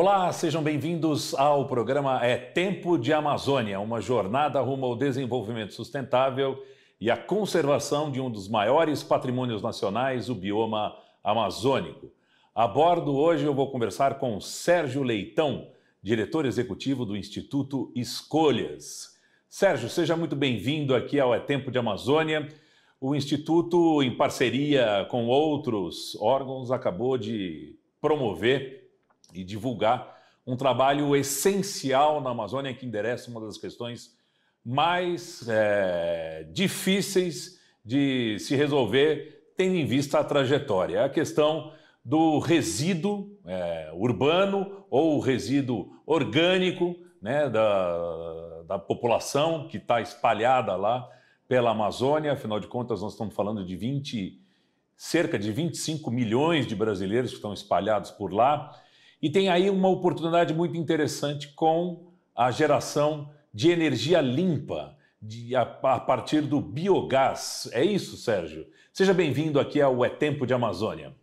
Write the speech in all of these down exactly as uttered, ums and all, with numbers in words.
Olá, sejam bem-vindos ao programa É Tempo de Amazônia, uma jornada rumo ao desenvolvimento sustentável e à conservação de um dos maiores patrimônios nacionais, o bioma amazônico. A bordo hoje eu vou conversar com Sérgio Leitão, diretor executivo do Instituto Escolhas. Sérgio, seja muito bem-vindo aqui ao É Tempo de Amazônia. O Instituto, em parceria com outros órgãos, acabou de promover e divulgar um trabalho essencial na Amazônia que endereça uma das questões mais é, difíceis de se resolver, tendo em vista a trajetória. A questão do resíduo é, urbano ou resíduo orgânico, né, da, da população que está espalhada lá pela Amazônia. Afinal de contas, nós estamos falando de vinte, cerca de vinte e cinco milhões de brasileiros que estão espalhados por lá. E tem aí uma oportunidade muito interessante com a geração de energia limpa de, a, a partir do biogás. É isso, Sérgio? Seja bem-vindo aqui ao É Tempo de Amazônia.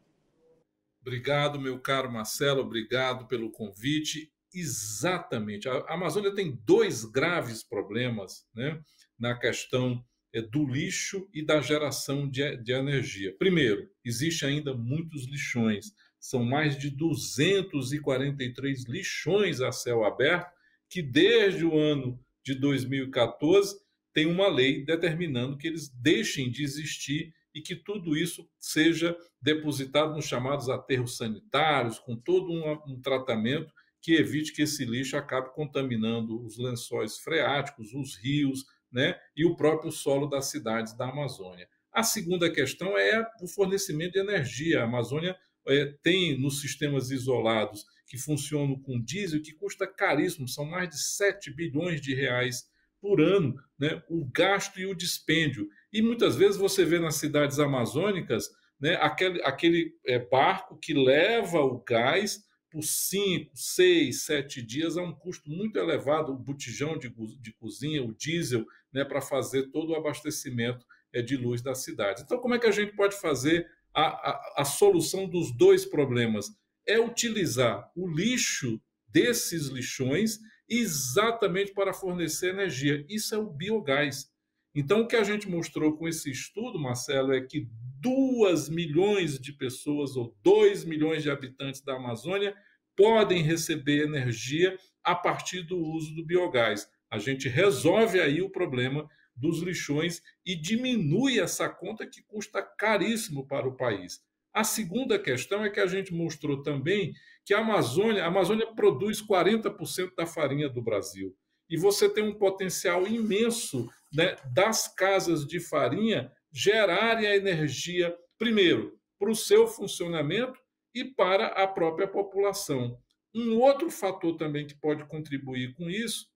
Obrigado, meu caro Marcelo. Obrigado pelo convite. Exatamente. A Amazônia tem dois graves problemas, né, na questão do lixo e da geração de, de energia. Primeiro, existe ainda muitos lixões. São mais de duzentos e quarenta e três lixões a céu aberto, que desde o ano de dois mil e quatorze tem uma lei determinando que eles deixem de existir e que tudo isso seja depositado nos chamados aterros sanitários, com todo um, um tratamento que evite que esse lixo acabe contaminando os lençóis freáticos, os rios, né, e o próprio solo das cidades da Amazônia. A segunda questão é o fornecimento de energia. A Amazônia É, tem nos sistemas isolados que funcionam com diesel, que custa caríssimo, são mais de sete bilhões de reais por ano, né, o gasto e o dispêndio. E muitas vezes você vê nas cidades amazônicas, né, aquele, aquele é, barco que leva o gás por cinco, seis, sete dias a um custo muito elevado, o botijão de, de cozinha, o diesel, né, para fazer todo o abastecimento é, de luz da cidade. Então, como é que a gente pode fazer A, a, a solução dos dois problemas? É utilizar o lixo desses lixões exatamente para fornecer energia. Isso é o biogás. Então, o que a gente mostrou com esse estudo, Marcelo, é que dois milhões de pessoas ou dois milhões de habitantes da Amazônia podem receber energia a partir do uso do biogás. A gente resolve aí o problema dos lixões e diminui essa conta que custa caríssimo para o país. A segunda questão é que a gente mostrou também que a Amazônia, a Amazônia produz quarenta por cento da farinha do Brasil. E você tem um potencial imenso, né, das casas de farinha gerarem a energia, primeiro, para o seu funcionamento e para a própria população. Um outro fator também que pode contribuir com isso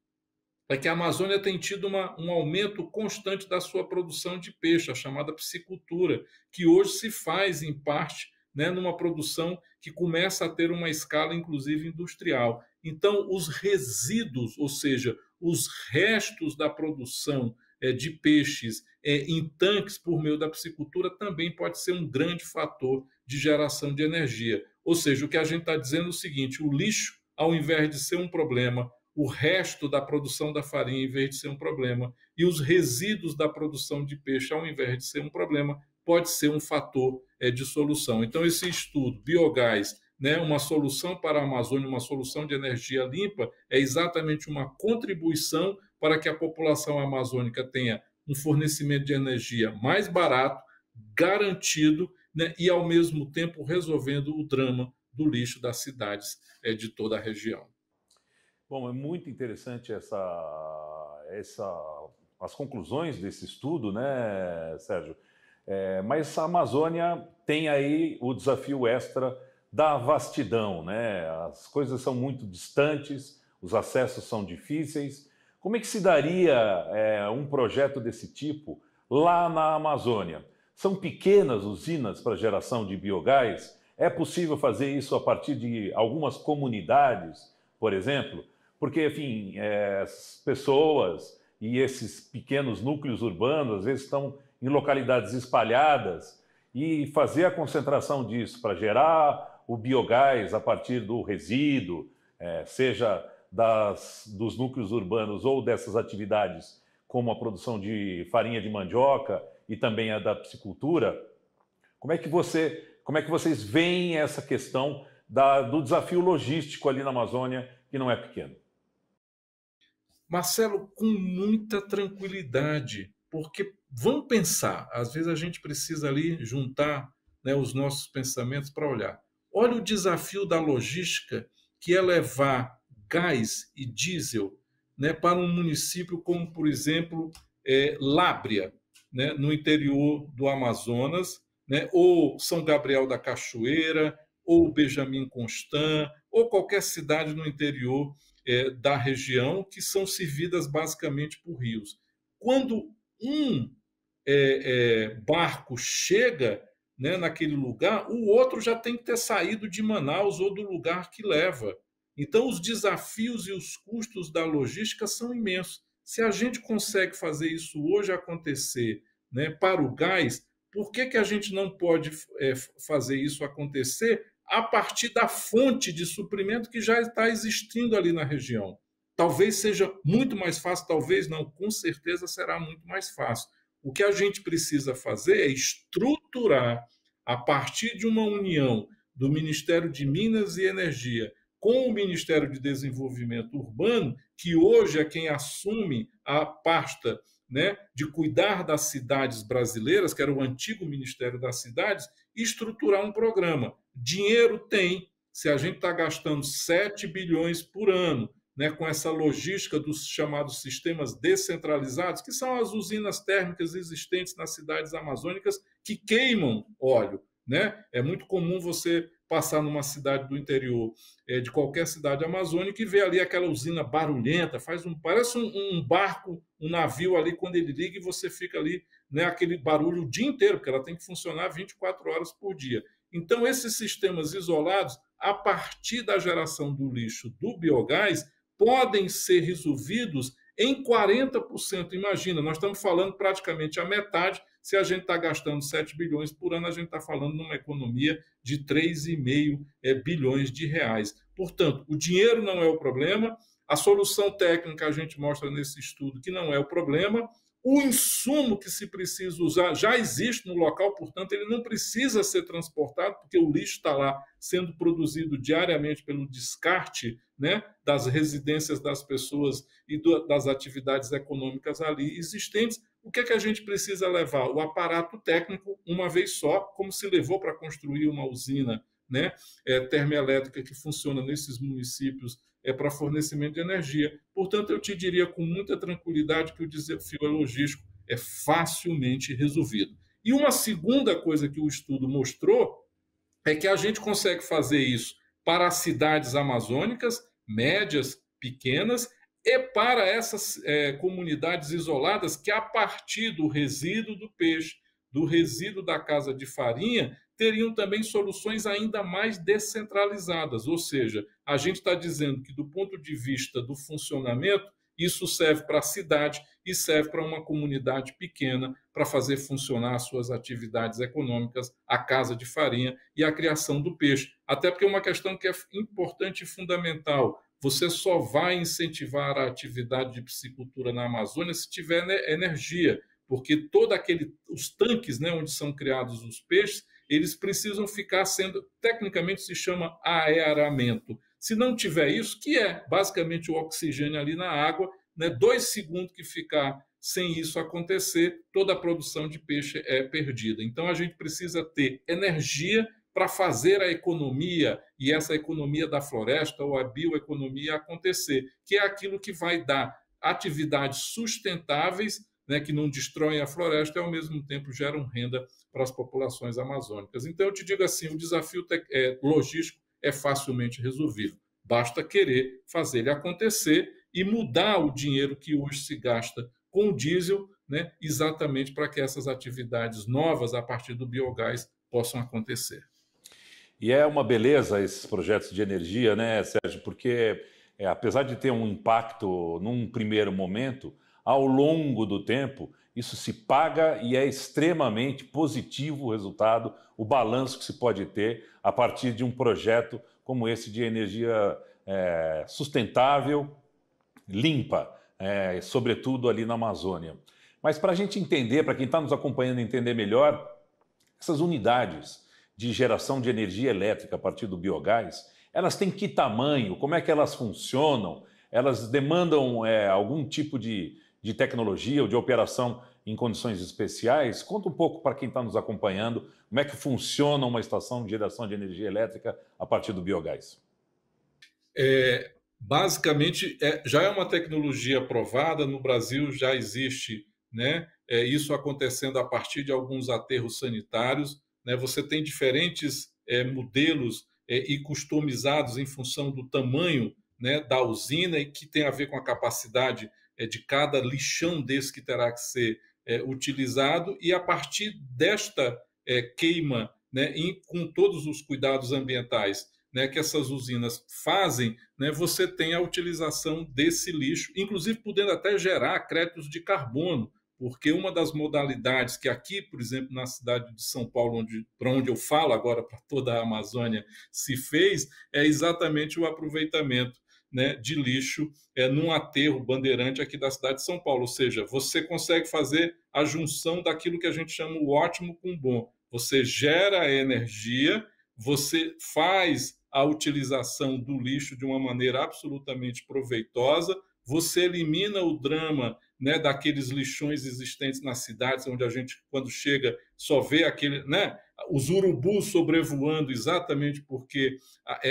é que a Amazônia tem tido uma, um aumento constante da sua produção de peixe, a chamada piscicultura, que hoje se faz, em parte, né, numa produção que começa a ter uma escala, inclusive, industrial. Então, os resíduos, ou seja, os restos da produção é, de peixes é, em tanques por meio da piscicultura também pode ser um grande fator de geração de energia. Ou seja, o que a gente está dizendo é o seguinte: o lixo, ao invés de ser um problema, o resto da produção da farinha, em vez de ser um problema, e os resíduos da produção de peixe, ao invés de ser um problema, pode ser um fator é, de solução. Então, esse estudo, biogás, né, uma solução para a Amazônia, uma solução de energia limpa, é exatamente uma contribuição para que a população amazônica tenha um fornecimento de energia mais barato, garantido, né, e, ao mesmo tempo, resolvendo o drama do lixo das cidades é, de toda a região. Bom, é muito interessante essa, essa, as conclusões desse estudo, né, Sérgio? É, mas a Amazônia tem aí o desafio extra da vastidão, né? As coisas são muito distantes, os acessos são difíceis. Como é que se daria é, um projeto desse tipo lá na Amazônia? São pequenas usinas para geração de biogás? É possível fazer isso a partir de algumas comunidades, por exemplo? Porque, enfim, é, as pessoas e esses pequenos núcleos urbanos, às vezes, estão em localidades espalhadas, e fazer a concentração disso para gerar o biogás a partir do resíduo, é, seja das, dos núcleos urbanos ou dessas atividades, como a produção de farinha de mandioca e também a da piscicultura, como é que, você, como é que vocês veem essa questão da, do desafio logístico ali na Amazônia, que não é pequeno? Marcelo, com muita tranquilidade, porque vamos pensar, às vezes a gente precisa ali juntar, né, os nossos pensamentos para olhar. Olha o desafio da logística, que é levar gás e diesel, né, para um município como, por exemplo, é, Lábrea, né, no interior do Amazonas, né, ou São Gabriel da Cachoeira, ou Benjamin Constant, ou qualquer cidade no interior é, da região, que são servidas basicamente por rios. Quando um é, é, barco chega, né, naquele lugar, o outro já tem que ter saído de Manaus ou do lugar que leva. Então, os desafios e os custos da logística são imensos. Se a gente consegue fazer isso hoje acontecer, né, para o gás, por que que a gente não pode é, fazer isso acontecer a partir da fonte de suprimento que já está existindo ali na região? Talvez seja muito mais fácil, talvez não, com certeza será muito mais fácil. O que a gente precisa fazer é estruturar, a partir de uma união do Ministério de Minas e Energia com o Ministério de Desenvolvimento Urbano, que hoje é quem assume a pasta, né, de cuidar das cidades brasileiras, que era o antigo Ministério das Cidades, e estruturar um programa. Dinheiro tem, se a gente está gastando sete bilhões por ano, né, com essa logística dos chamados sistemas descentralizados, que são as usinas térmicas existentes nas cidades amazônicas que queimam óleo, né? É muito comum você passar numa cidade do interior, é, de qualquer cidade amazônica, e ver ali aquela usina barulhenta, faz um, parece um, um barco, um navio ali, quando ele liga e você fica ali, né, aquele barulho o dia inteiro, porque ela tem que funcionar vinte e quatro horas por dia. Então, esses sistemas isolados, a partir da geração do lixo do biogás, podem ser resolvidos em quarenta por cento. Imagina, nós estamos falando praticamente a metade. Se a gente está gastando sete bilhões por ano, a gente está falando numa economia de três vírgula cinco bilhões de reais. Portanto, o dinheiro não é o problema, a solução técnica a gente mostra nesse estudo que não é o problema, o insumo que se precisa usar já existe no local, portanto, ele não precisa ser transportado, porque o lixo está lá sendo produzido diariamente pelo descarte, né, das residências das pessoas e do, das atividades econômicas ali existentes. O que é que a gente precisa levar? O aparato técnico, uma vez só, como se levou para construir uma usina, né, é, termoelétrica que funciona nesses municípios é, para fornecimento de energia. Portanto, eu te diria com muita tranquilidade que o desafio logístico é facilmente resolvido. E uma segunda coisa que o estudo mostrou é que a gente consegue fazer isso para as cidades amazônicas, médias, pequenas, e para essas é, comunidades isoladas que, a partir do resíduo do peixe, do resíduo da casa de farinha, teriam também soluções ainda mais descentralizadas. Ou seja, a gente está dizendo que, do ponto de vista do funcionamento, isso serve para a cidade e serve para uma comunidade pequena para fazer funcionar as suas atividades econômicas, a casa de farinha e a criação do peixe. Até porque é uma questão que é importante e fundamental. Você só vai incentivar a atividade de piscicultura na Amazônia se tiver energia, porque todo aquele, os tanques, né, onde são criados os peixes, eles precisam ficar sendo, tecnicamente se chama aeramento. Se não tiver isso, que é basicamente o oxigênio ali na água, né, dois segundos que ficar sem isso acontecer, toda a produção de peixe é perdida. Então, a gente precisa ter energia para fazer a economia, e essa economia da floresta ou a bioeconomia acontecer, que é aquilo que vai dar atividades sustentáveis, né, que não destroem a floresta e, ao mesmo tempo, geram renda para as populações amazônicas. Então, eu te digo assim, o desafio é, logístico é facilmente resolvido. Basta querer fazer ele acontecer e mudar o dinheiro que hoje se gasta com o diesel, né, exatamente para que essas atividades novas, a partir do biogás, possam acontecer. E é uma beleza esses projetos de energia, né, Sérgio? Porque, é, apesar de ter um impacto num primeiro momento, ao longo do tempo, isso se paga e é extremamente positivo o resultado, o balanço que se pode ter a partir de um projeto como esse de energia é, sustentável, limpa, é, sobretudo ali na Amazônia. Mas para a gente entender, para quem está nos acompanhando entender melhor, essas unidades de geração de energia elétrica a partir do biogás, elas têm que tamanho? Como é que elas funcionam? Elas demandam é, algum tipo de, de tecnologia ou de operação em condições especiais? Conta um pouco para quem está nos acompanhando, como é que funciona uma estação de geração de energia elétrica a partir do biogás? É, basicamente, é, já é uma tecnologia aprovada, no Brasil já existe, né, é, isso acontecendo a partir de alguns aterros sanitários, né, você tem diferentes é, modelos é, e customizados em função do tamanho, né, da usina, e que tem a ver com a capacidade é, de cada lixão desse que terá que ser é, utilizado, e a partir desta é, queima, né, em, com todos os cuidados ambientais, né, que essas usinas fazem, né, você tem a utilização desse lixo, inclusive podendo até gerar créditos de carbono, porque uma das modalidades que aqui, por exemplo, na cidade de São Paulo, onde, para onde eu falo agora, para toda a Amazônia, se fez, é exatamente o aproveitamento, né, de lixo é, num aterro bandeirante aqui da cidade de São Paulo. Ou seja, você consegue fazer a junção daquilo que a gente chama o ótimo com o bom. Você gera a energia, você faz a utilização do lixo de uma maneira absolutamente proveitosa, você elimina o drama, né, daqueles lixões existentes nas cidades, onde a gente, quando chega, só vê aquele, né, os urubus sobrevoando, exatamente porque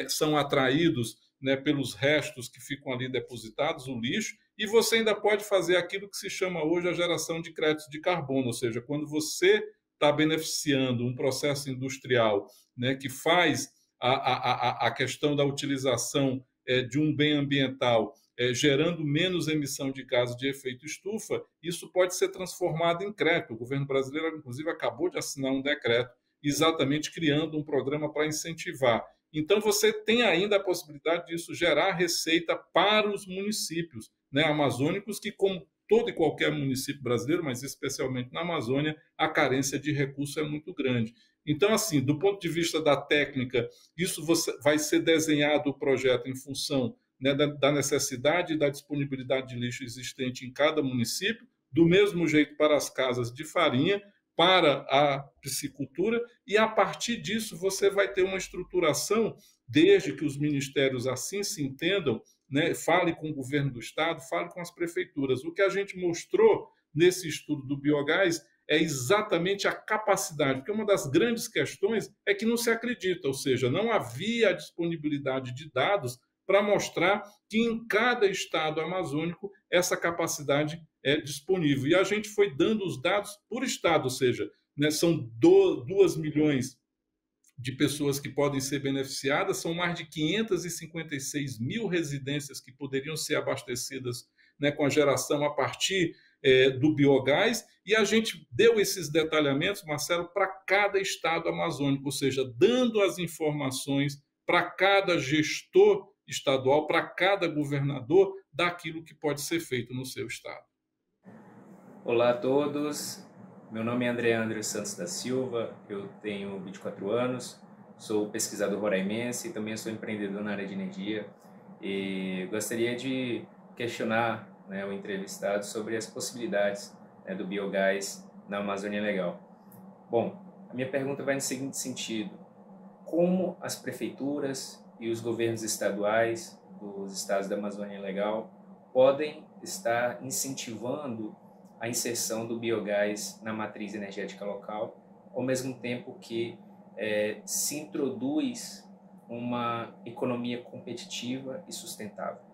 são atraídos, né, pelos restos que ficam ali depositados, o lixo, e você ainda pode fazer aquilo que se chama hoje a geração de créditos de carbono, ou seja, quando você está beneficiando um processo industrial, né, que faz a, a, a questão da utilização é, de um bem ambiental, é, gerando menos emissão de gases de efeito estufa, isso pode ser transformado em crédito. O governo brasileiro, inclusive, acabou de assinar um decreto exatamente criando um programa para incentivar. Então, você tem ainda a possibilidade disso gerar receita para os municípios, né, amazônicos, que, como todo e qualquer município brasileiro, mas especialmente na Amazônia, a carência de recurso é muito grande. Então, assim, do ponto de vista da técnica, isso você, vai ser desenhado o projeto em função, né, da, da necessidade e da disponibilidade de lixo existente em cada município, do mesmo jeito para as casas de farinha, para a piscicultura, e a partir disso você vai ter uma estruturação, desde que os ministérios assim se entendam, né, fale com o governo do estado, fale com as prefeituras. O que a gente mostrou nesse estudo do biogás é exatamente a capacidade, porque uma das grandes questões é que não se acredita, ou seja, não havia a disponibilidade de dados para mostrar que em cada estado amazônico essa capacidade é disponível. E a gente foi dando os dados por estado, ou seja, né, são dois milhões de pessoas que podem ser beneficiadas, são mais de quinhentas e cinquenta e seis mil residências que poderiam ser abastecidas, né, com a geração a partir é, do biogás, e a gente deu esses detalhamentos, Marcelo, para cada estado amazônico, ou seja, dando as informações para cada gestor estadual, para cada governador, daquilo que pode ser feito no seu estado. Olá a todos, meu nome é André, André Santos da Silva, eu tenho vinte e quatro anos, sou pesquisador roraimense e também sou empreendedor na área de energia, e gostaria de questionar, né, o entrevistado sobre as possibilidades, né, do biogás na Amazônia Legal. Bom, a minha pergunta vai no seguinte sentido: como as prefeituras e os governos estaduais dos estados da Amazônia Legal podem estar incentivando a inserção do biogás na matriz energética local, ao mesmo tempo que é, se introduz uma economia competitiva e sustentável?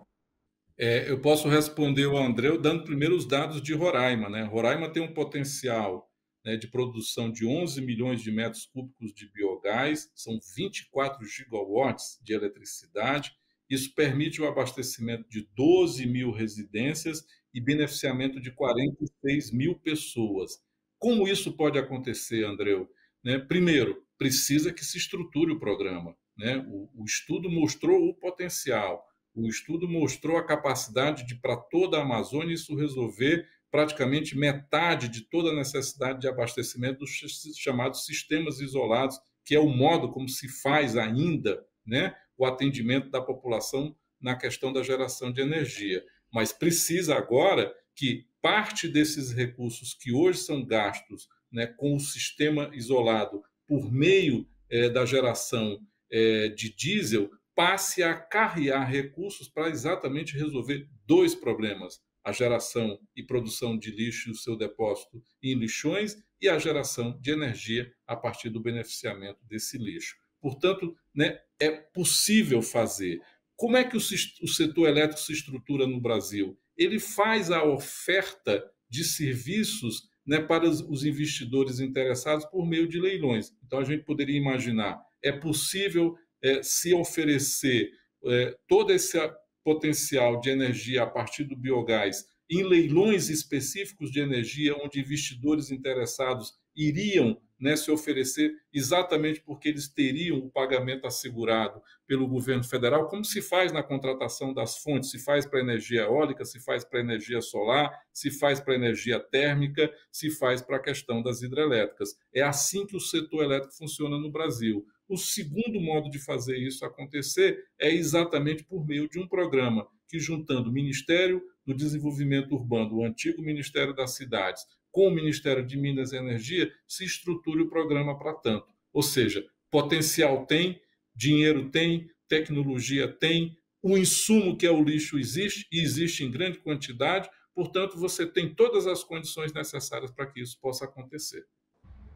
É, eu posso responder ao André dando primeiro os dados de Roraima, né? Roraima tem um potencial, né, de produção de onze milhões de metros cúbicos de biogás, são vinte e quatro gigawatts de eletricidade. Isso permite o abastecimento de doze mil residências e beneficiamento de quarenta e seis mil pessoas. Como isso pode acontecer, Andreu? Né, primeiro, precisa que se estruture o programa, né? O, o estudo mostrou o potencial, o estudo mostrou a capacidade de, para toda a Amazônia, isso resolver praticamente metade de toda a necessidade de abastecimento dos chamados sistemas isolados, que é o modo como se faz ainda, né, o atendimento da população na questão da geração de energia, mas precisa agora que parte desses recursos que hoje são gastos, né, com o sistema isolado por meio eh, da geração eh, de diesel, passe a carrear recursos para exatamente resolver dois problemas: a geração e produção de lixo e o seu depósito em lixões, e a geração de energia a partir do beneficiamento desse lixo. Portanto, né, é possível fazer. Como é que o, o setor elétrico se estrutura no Brasil? Ele faz a oferta de serviços, né, para os investidores interessados por meio de leilões. Então, a gente poderia imaginar, é possível é, se oferecer é, todo esse potencial de energia a partir do biogás em leilões específicos de energia, onde investidores interessados iriam, né, se oferecer exatamente porque eles teriam o pagamento assegurado pelo governo federal, como se faz na contratação das fontes, se faz para energia eólica, se faz para energia solar, se faz para energia térmica, se faz para a questão das hidrelétricas. É assim que o setor elétrico funciona no Brasil. O segundo modo de fazer isso acontecer é exatamente por meio de um programa que, juntando o Ministério do Desenvolvimento Urbano, o antigo Ministério das Cidades, com o Ministério de Minas e Energia, se estruture o programa para tanto. Ou seja, potencial tem, dinheiro tem, tecnologia tem, o insumo que é o lixo existe, e existe em grande quantidade, portanto, você tem todas as condições necessárias para que isso possa acontecer.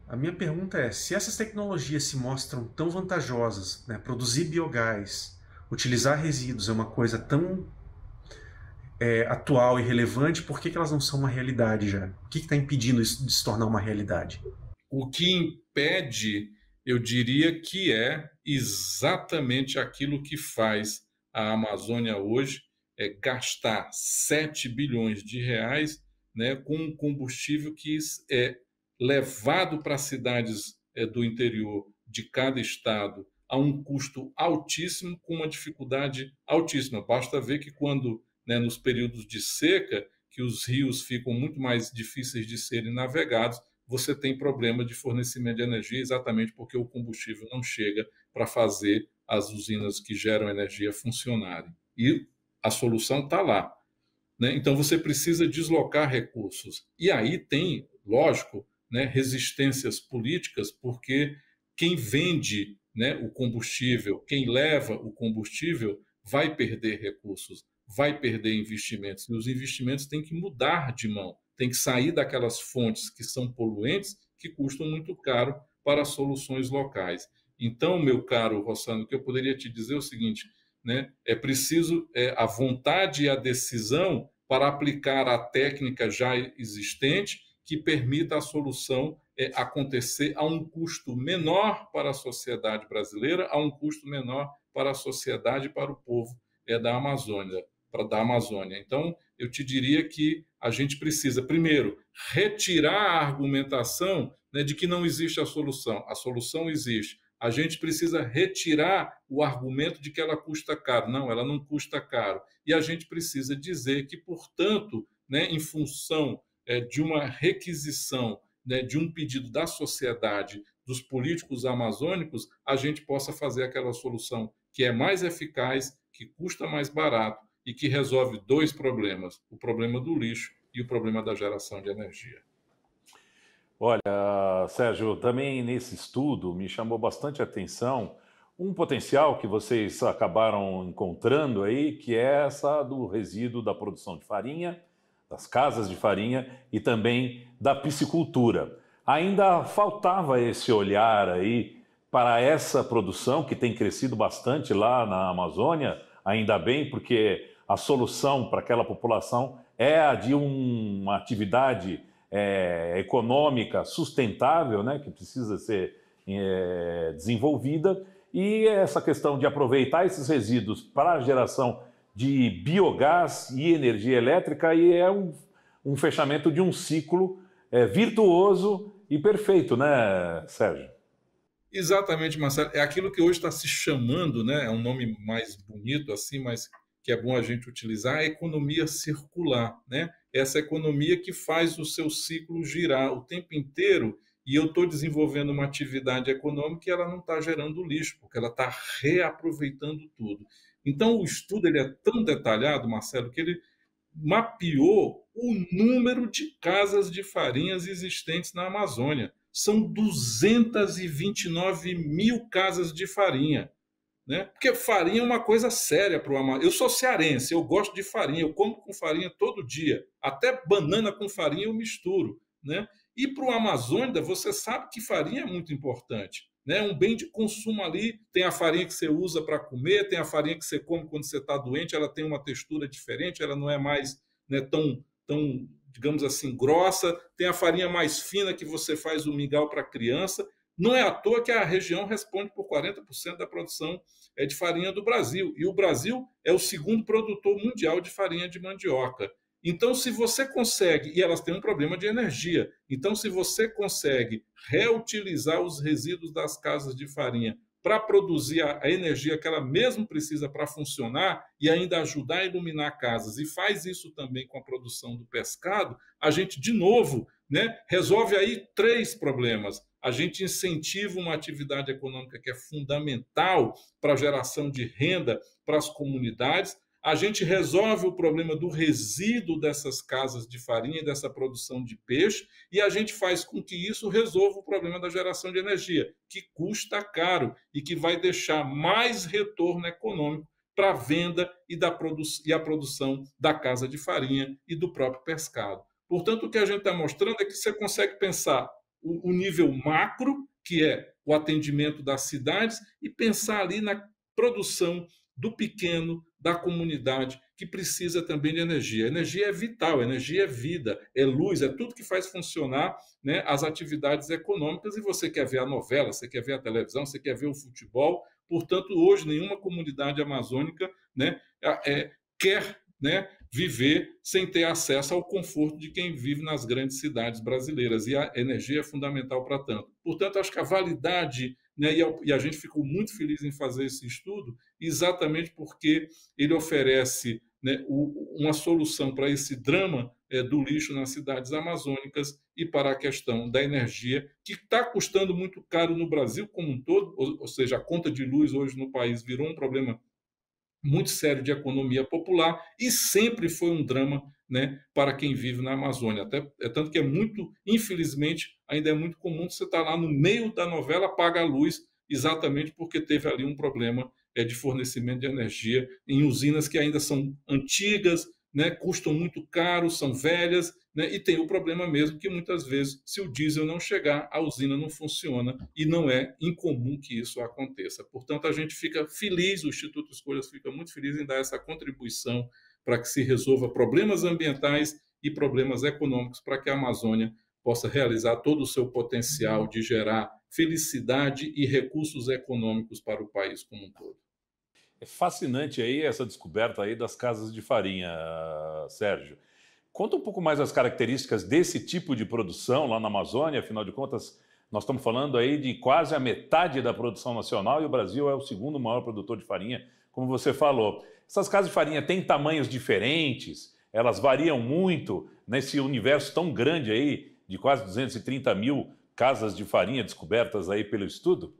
A minha pergunta é, se essas tecnologias se mostram tão vantajosas, né, produzir biogás, utilizar resíduos é uma coisa tão é, atual e relevante, por que que elas não são uma realidade já? O que está impedindo isso de se tornar uma realidade? O que impede, eu diria que é exatamente aquilo que faz a Amazônia hoje, é gastar sete bilhões de reais, né, com um combustível que é levado para cidades do interior de cada estado a um custo altíssimo, com uma dificuldade altíssima. Basta ver que quando, né, nos períodos de seca, que os rios ficam muito mais difíceis de serem navegados, você tem problema de fornecimento de energia exatamente porque o combustível não chega para fazer as usinas que geram energia funcionarem. E a solução está lá, né? Então, você precisa deslocar recursos. E aí tem, lógico, né, resistências políticas, porque quem vende, né, o combustível, quem leva o combustível, vai perder recursos, vai perder investimentos. E os investimentos têm que mudar de mão, têm que sair daquelas fontes que são poluentes, que custam muito caro, para soluções locais. Então, meu caro Rossano, o que eu poderia te dizer é o seguinte, né, é preciso é, a vontade e a decisão para aplicar a técnica já existente, que permita a solução é, acontecer a um custo menor para a sociedade brasileira, a um custo menor para a sociedade e para o povo é, da Amazônia, para da Amazônia. Então, eu te diria que a gente precisa, primeiro, retirar a argumentação, né, de que não existe a solução. A solução existe. A gente precisa retirar o argumento de que ela custa caro. Não, ela não custa caro. E a gente precisa dizer que, portanto, né, em função de uma requisição, né, de um pedido da sociedade, dos políticos amazônicos, a gente possa fazer aquela solução que é mais eficaz, que custa mais barato e que resolve dois problemas, o problema do lixo e o problema da geração de energia. Olha, Sérgio, também nesse estudo me chamou bastante a atenção um potencial que vocês acabaram encontrando aí, que é essa do resíduo da produção de farinha, das casas de farinha e também da piscicultura. Ainda faltava esse olhar aí para essa produção que tem crescido bastante lá na Amazônia, ainda bem, porque a solução para aquela população é a de um, uma atividade é, econômica sustentável, né, que precisa ser é, desenvolvida, e essa questão de aproveitar esses resíduos para a geração de biogás e energia elétrica, e é um, um fechamento de um ciclo é, virtuoso e perfeito, né, Sérgio? Exatamente, Marcelo. É aquilo que hoje está se chamando, né, é um nome mais bonito assim, mas que é bom a gente utilizar, a economia circular, né? Essa economia que faz o seu ciclo girar o tempo inteiro, e eu estou desenvolvendo uma atividade econômica e ela não está gerando lixo, porque ela está reaproveitando tudo. Então, o estudo ele é tão detalhado, Marcelo, que ele mapeou o número de casas de farinhas existentes na Amazônia. São duzentas e vinte e nove mil casas de farinha. Né? Porque farinha é uma coisa séria para o Amazônia. Eu sou cearense, eu gosto de farinha, eu como com farinha todo dia. Até banana com farinha eu misturo. Né? E para o Amazônia, você sabe que farinha é muito importante. É um bem de consumo ali, tem a farinha que você usa para comer, tem a farinha que você come quando você está doente, ela tem uma textura diferente, ela não é mais né, tão, tão, digamos assim, grossa, tem a farinha mais fina que você faz o mingau para criança. Não é à toa que a região responde por quarenta por cento da produção de farinha do Brasil, e o Brasil é o segundo produtor mundial de farinha de mandioca. Então, se você consegue, e elas têm um problema de energia, então se você consegue reutilizar os resíduos das casas de farinha para produzir a energia que ela mesmo precisa para funcionar e ainda ajudar a iluminar casas, e faz isso também com a produção do pescado, a gente, de novo, né, resolve aí três problemas. A gente incentiva uma atividade econômica que é fundamental para a geração de renda para as comunidades, a gente resolve o problema do resíduo dessas casas de farinha e dessa produção de peixe e a gente faz com que isso resolva o problema da geração de energia, que custa caro e que vai deixar mais retorno econômico para a venda e, da produ- e a produção da casa de farinha e do próprio pescado. Portanto, o que a gente está mostrando é que você consegue pensar o, o nível macro, que é o atendimento das cidades, e pensar ali na produção do pequeno, da comunidade, que precisa também de energia. Energia é vital, energia é vida, é luz, é tudo que faz funcionar né, as atividades econômicas, e você quer ver a novela, você quer ver a televisão, você quer ver o futebol. Portanto, hoje, nenhuma comunidade amazônica né, é, quer né, viver sem ter acesso ao conforto de quem vive nas grandes cidades brasileiras, e a energia é fundamental para tanto. Portanto, acho que a validade... Né, e a gente ficou muito feliz em fazer esse estudo, exatamente porque ele oferece né, uma solução para esse drama é, do lixo nas cidades amazônicas e para a questão da energia, que está custando muito caro no Brasil como um todo, ou, ou seja, a conta de luz hoje no país virou um problema muito sério de economia popular e sempre foi um drama né, para quem vive na Amazônia. Até, é tanto que é muito, infelizmente, ainda é muito comum você estar lá no meio da novela, apaga a luz, exatamente porque teve ali um problema é, de fornecimento de energia em usinas que ainda são antigas, né, custam muito caro, são velhas, né, e tem o problema mesmo que muitas vezes, se o diesel não chegar, a usina não funciona, e não é incomum que isso aconteça. Portanto, a gente fica feliz, o Instituto Escolhas fica muito feliz em dar essa contribuição para que se resolva problemas ambientais e problemas econômicos, para que a Amazônia possa realizar todo o seu potencial de gerar felicidade e recursos econômicos para o país como um todo. É fascinante aí essa descoberta aí das casas de farinha, Sérgio. Conta um pouco mais as características desse tipo de produção lá na Amazônia, afinal de contas, nós estamos falando aí de quase a metade da produção nacional e o Brasil é o segundo maior produtor de farinha, como você falou. Essas casas de farinha têm tamanhos diferentes, elas variam muito nesse universo tão grande aí, de quase duzentas e trinta mil casas de farinha descobertas aí pelo estudo?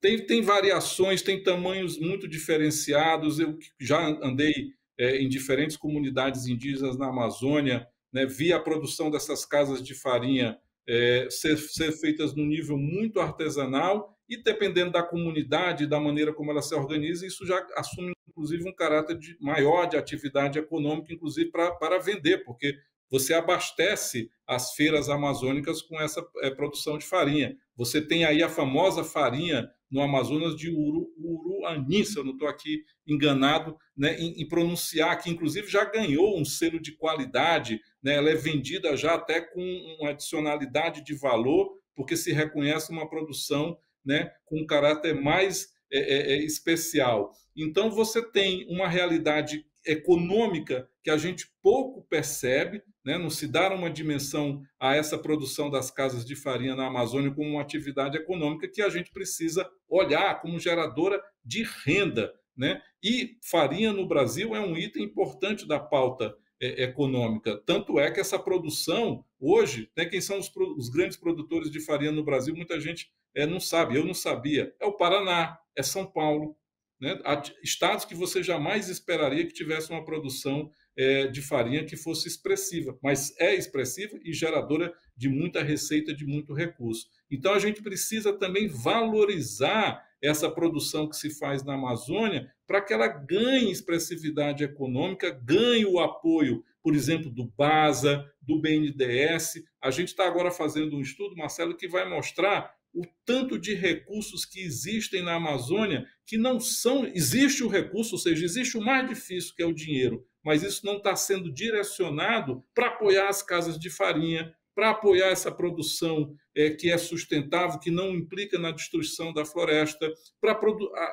Tem, tem variações, tem tamanhos muito diferenciados. Eu já andei é, em diferentes comunidades indígenas na Amazônia, né, vi a produção dessas casas de farinha é, ser, ser feitas num nível muito artesanal e, dependendo da comunidade, da maneira como ela se organiza, isso já assume inclusive um caráter de, maior de atividade econômica, inclusive pra, para vender, porque você abastece as feiras amazônicas com essa é, produção de farinha. Você tem aí a famosa farinha no Amazonas de Uru, Uru Anissa, eu não estou aqui enganado né, em, em pronunciar, que inclusive já ganhou um selo de qualidade, né, ela é vendida já até com uma adicionalidade de valor, porque se reconhece uma produção né, com um caráter mais... É, é, é especial. Então, você tem uma realidade econômica que a gente pouco percebe, né? Não se dá uma dimensão a essa produção das casas de farinha na Amazônia como uma atividade econômica que a gente precisa olhar como geradora de renda. Né? E farinha no Brasil é um item importante da pauta é, econômica. Tanto é que essa produção, hoje, né, quem são os, os grandes produtores de farinha no Brasil, muita gente é, não sabe, eu não sabia, é o Paraná, é São Paulo, né? Estados que você jamais esperaria que tivesse uma produção é, de farinha que fosse expressiva, mas é expressiva e geradora de muita receita, de muito recurso. Então, a gente precisa também valorizar essa produção que se faz na Amazônia para que ela ganhe expressividade econômica, ganhe o apoio, por exemplo, do BASA, do B N D E S. A gente está agora fazendo um estudo, Marcelo, que vai mostrar o tanto de recursos que existem na Amazônia que não são... Existe o recurso, ou seja, existe o mais difícil, que é o dinheiro, mas isso não está sendo direcionado para apoiar as casas de farinha, para apoiar essa produção é, que é sustentável, que não implica na destruição da floresta, para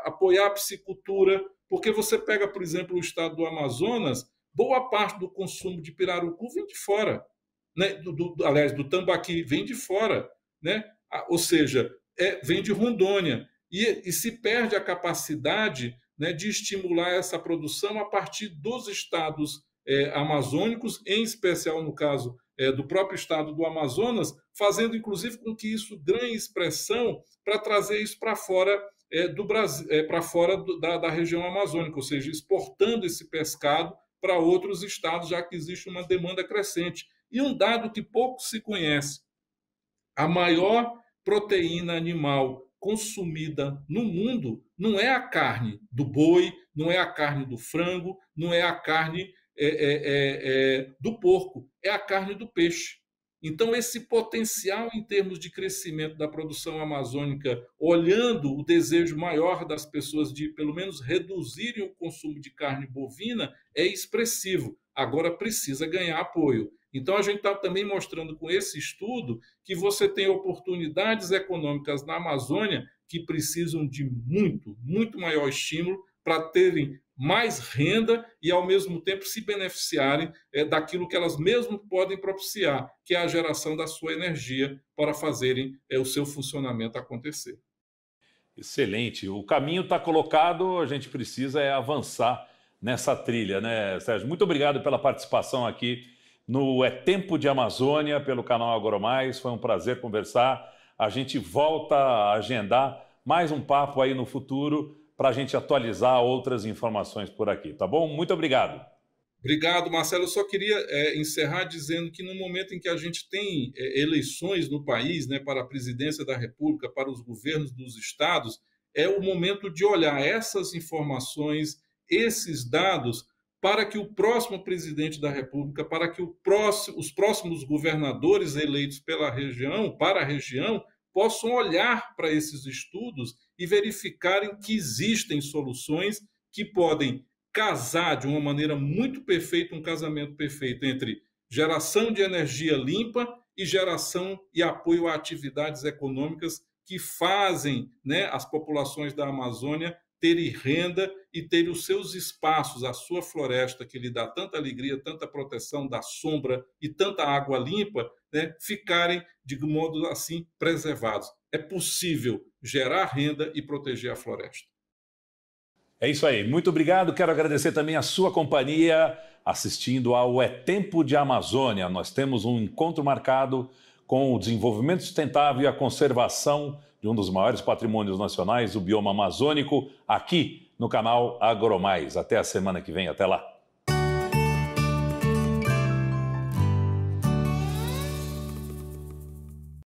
apoiar a piscicultura, porque você pega, por exemplo, o estado do Amazonas, boa parte do consumo de pirarucu vem de fora, né? do, do, aliás, do tambaqui vem de fora, né? Ou seja, é, vem de Rondônia, e, e se perde a capacidade, né, de estimular essa produção a partir dos estados é, amazônicos, em especial, no caso, É, do próprio estado do Amazonas, fazendo, inclusive, com que isso ganhe expressão para trazer isso para fora é, do Brasil, é, para fora do, da, da região amazônica, ou seja, exportando esse pescado para outros estados, já que existe uma demanda crescente. E um dado que pouco se conhece: a maior proteína animal consumida no mundo não é a carne do boi, não é a carne do frango, não é a carne... É, é, é, é, do porco, é a carne do peixe. Então, esse potencial em termos de crescimento da produção amazônica, olhando o desejo maior das pessoas de, pelo menos, reduzirem o consumo de carne bovina, é expressivo. Agora precisa ganhar apoio. Então, a gente está também mostrando com esse estudo que você tem oportunidades econômicas na Amazônia que precisam de muito, muito maior estímulo para terem mais renda e, ao mesmo tempo, se beneficiarem é, daquilo que elas mesmas podem propiciar, que é a geração da sua energia para fazerem é, o seu funcionamento acontecer. Excelente. O caminho está colocado, a gente precisa é avançar nessa trilha, né, Sérgio? Muito obrigado pela participação aqui no É Tempo de Amazônia, pelo canal Agora Mais. Foi um prazer conversar. A gente volta a agendar mais um papo aí no futuro, para a gente atualizar outras informações por aqui, tá bom? Muito obrigado. Obrigado, Marcelo. Eu só queria é, encerrar dizendo que no momento em que a gente tem é, eleições no país, né, para a presidência da República, para os governos dos estados, é o momento de olhar essas informações, esses dados, para que o próximo presidente da República, para que o próximo, os próximos governadores eleitos pela região, para a região, possam olhar para esses estudos e verificarem que existem soluções que podem casar de uma maneira muito perfeita, um casamento perfeito entre geração de energia limpa e geração e apoio a atividades econômicas que fazem, né, as populações da Amazônia terem renda e terem os seus espaços, a sua floresta, que lhe dá tanta alegria, tanta proteção da sombra e tanta água limpa, né, ficarem, de modo assim, preservados. É possível gerar renda e proteger a floresta. É isso aí. Muito obrigado. Quero agradecer também a sua companhia assistindo ao É Tempo de Amazônia. Nós temos um encontro marcado com o desenvolvimento sustentável e a conservação de um dos maiores patrimônios nacionais, o bioma amazônico, aqui no canal Agora Mais. Até a semana que vem. Até lá.